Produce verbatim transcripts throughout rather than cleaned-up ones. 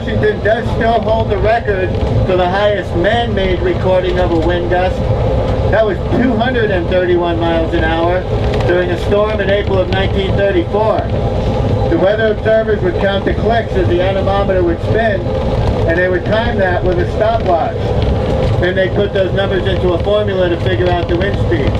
Washington does still hold the record for the highest man-made recording of a wind gust. That was two hundred thirty-one miles an hour during a storm in April of nineteen thirty-four. The weather observers would count the clicks as the anemometer would spin, and they would time that with a stopwatch. Then they put those numbers into a formula to figure out the wind speed.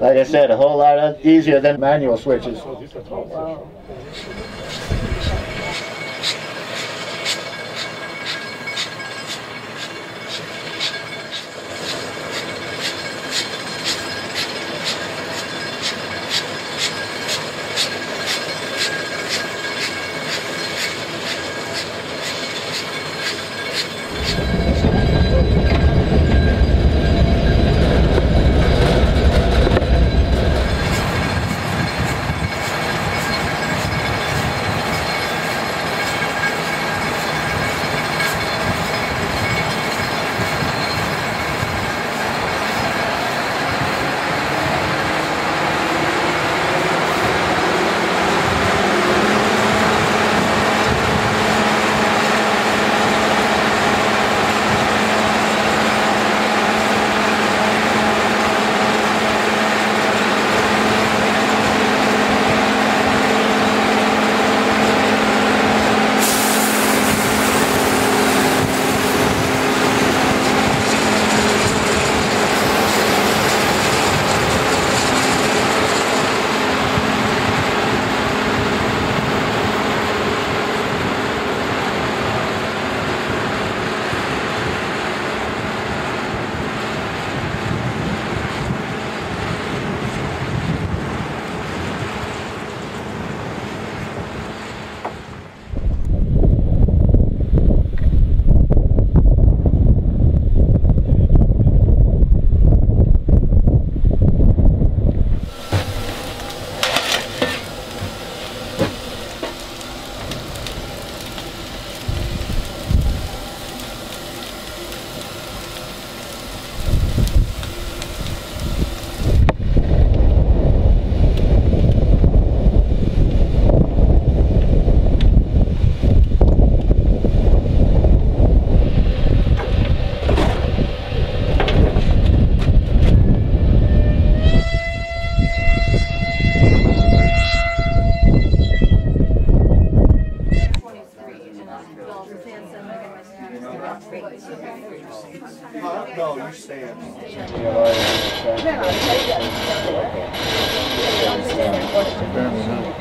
Like I said, a whole lot easier than manual switches. Oh, wow. No, you stand. Apparently not.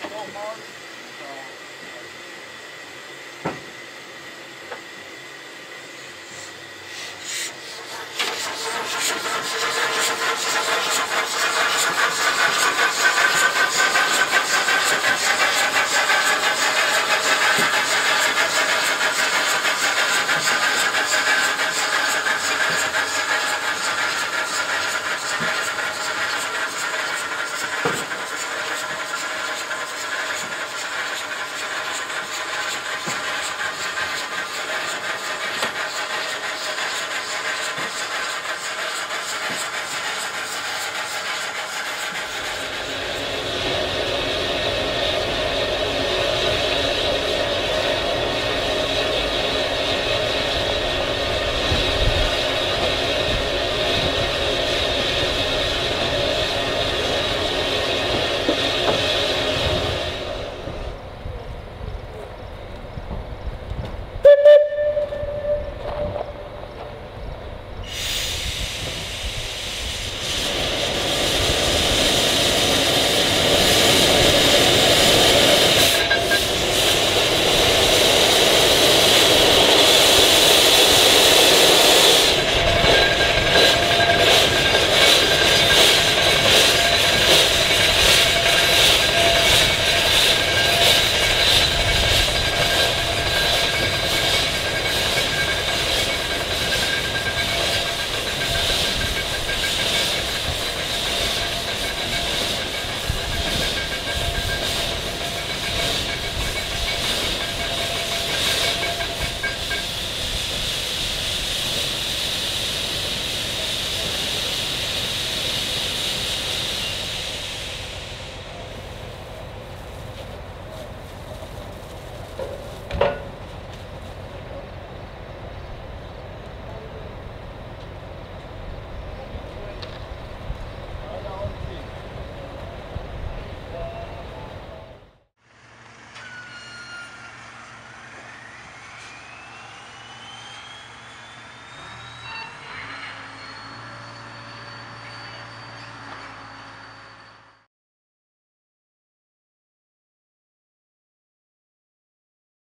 twelve bars. So,